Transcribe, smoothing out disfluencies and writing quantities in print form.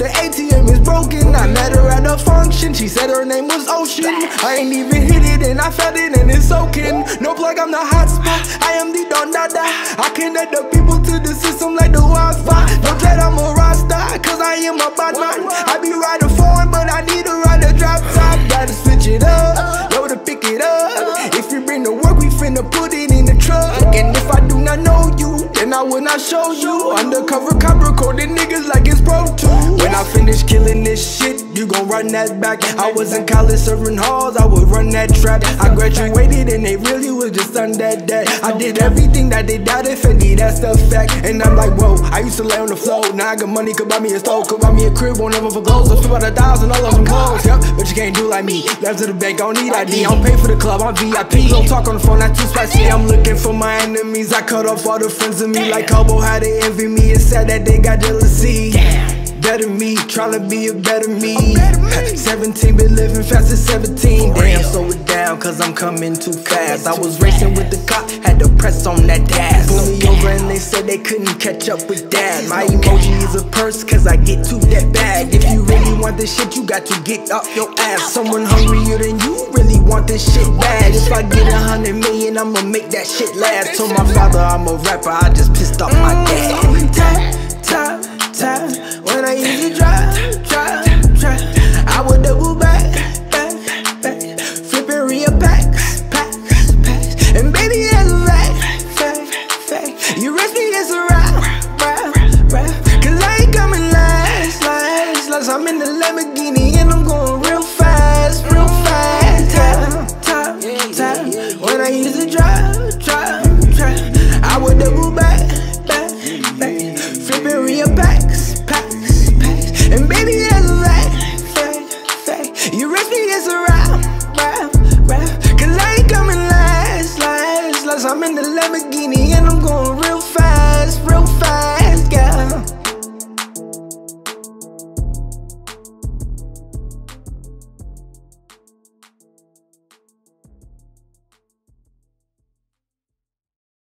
the ATM is broken. I met her at a function, she said her name was Ocean. I ain't even hit it and I felt it and it's soaking. No plug, I'm the hotspot, I am the Don Dada. I connect the people to the system like the Wi-Fi. Don't let I'm a rock star, cause I am a bad man. I be riding foreign, but I need to ride a drop top. Gotta switch it up, know to pick it up. If you bring the work, we finna put it in the truck. And if I do not know you, then I will not show you. Undercover cop recording niggas like it's Pro Tools. When I finish killing this shit, you gon' run that back. I was in college serving halls, I would run that trap. I graduated and they really was just on that. I did everything that they doubted, Fendi, that's the fact. And I'm like, whoa, I used to lay on the floor. Now I got money, could buy me a stove, could buy me a crib, won't ever foreclose. I flew out 1,000 all of them clothes, yep, but you can't do like me. Left to the bank, I don't need ID, I don't pay for the club, I'm VIP. Don't talk on the phone, not too spicy. I'm looking for my enemies, I cut off all the friends of me. Like Cobo, how they envy me, it's sad that they got jealousy. Better me, tryna be a better me. 17, been living fast as 17. Damn, slow it down, cause I'm coming too fast. I was racing with the cop, had to press on that dash. Pulled me over and they said they couldn't catch up with that. My emoji is a purse, cause I get to that bag. If you really want this shit, you got to get up your ass. Someone hungrier than you really want this shit bad. If I get 100 million, I'ma make that shit last. Told my father I'm a rapper, I just pissed off my dad. Time. When I used to drive, I would double back, flipping real packs, and baby that's a fact. You rest me as a rap, cause I ain't coming last. I'm in the Lamborghini and I'm going real fast. Time. When I used to drive, I would double back, flipping real packs.